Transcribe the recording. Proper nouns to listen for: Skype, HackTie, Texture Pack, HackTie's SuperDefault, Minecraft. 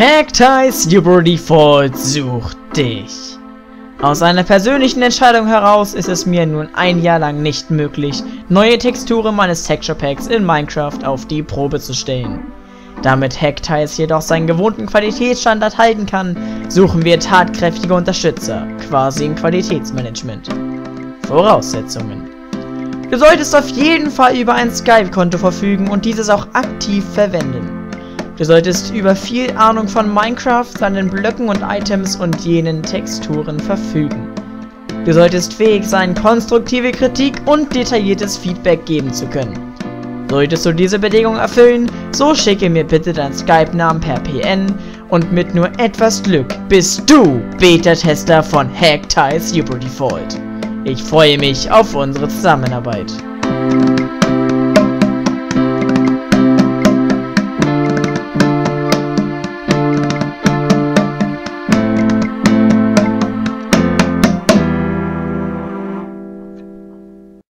HackTie's SuperDefault sucht dich. Aus einer persönlichen Entscheidung heraus ist es mir nun ein Jahr lang nicht möglich, neue Texturen meines Texture Packs in Minecraft auf die Probe zu stellen. Damit HackTie's jedoch seinen gewohnten Qualitätsstandard halten kann, suchen wir tatkräftige Unterstützer, quasi im Qualitätsmanagement. Voraussetzungen: Du solltest auf jeden Fall über ein Skype-Konto verfügen und dieses auch aktiv verwenden. Du solltest über viel Ahnung von Minecraft, seinen Blöcken und Items und jenen Texturen verfügen. Du solltest fähig sein, konstruktive Kritik und detailliertes Feedback geben zu können. Solltest du diese Bedingungen erfüllen, so schicke mir bitte deinen Skype-Namen per PN und mit nur etwas Glück bist du Beta-Tester von HackTie's SuperDefault. Ich freue mich auf unsere Zusammenarbeit.